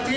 κάτι.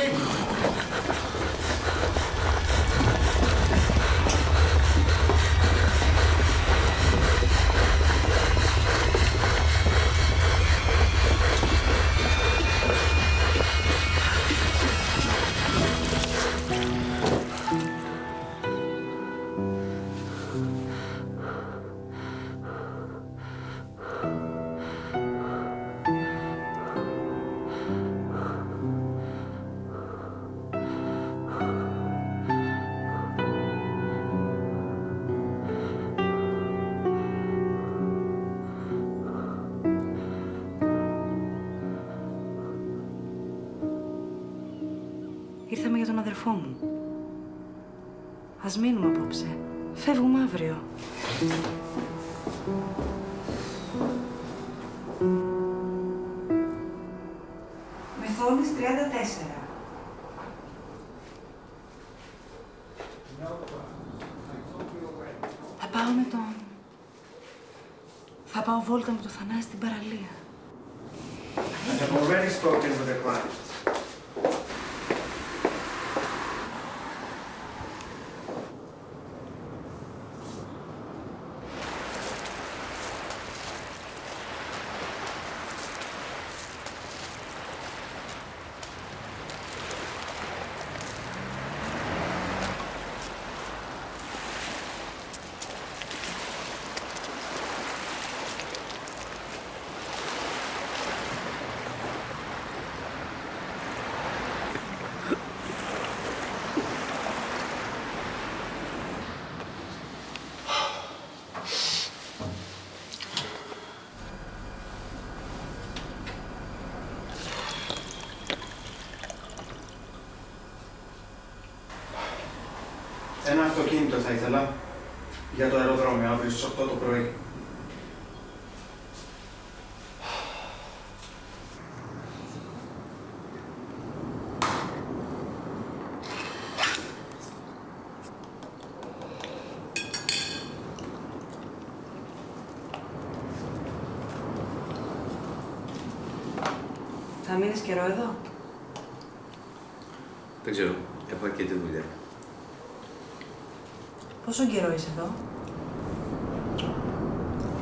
Ήρθαμε για τον αδερφό μου. Ας μείνουμε απόψε. Φεύγουμε αύριο. Μεθόνης 34. Θα πάω βόλτα με το Θανάση στην παραλία. And I'm already spoken with the client. Ένα αυτοκίνητο θα ήθελα για το αεροδρόμιο αύριο στις 8 το πρωί. Θα μείνεις καιρό εδώ? Δεν ξέρω. Έχω και τη δουλειά. Πόσο καιρό είσαι εδώ?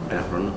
Ένα χρόνο.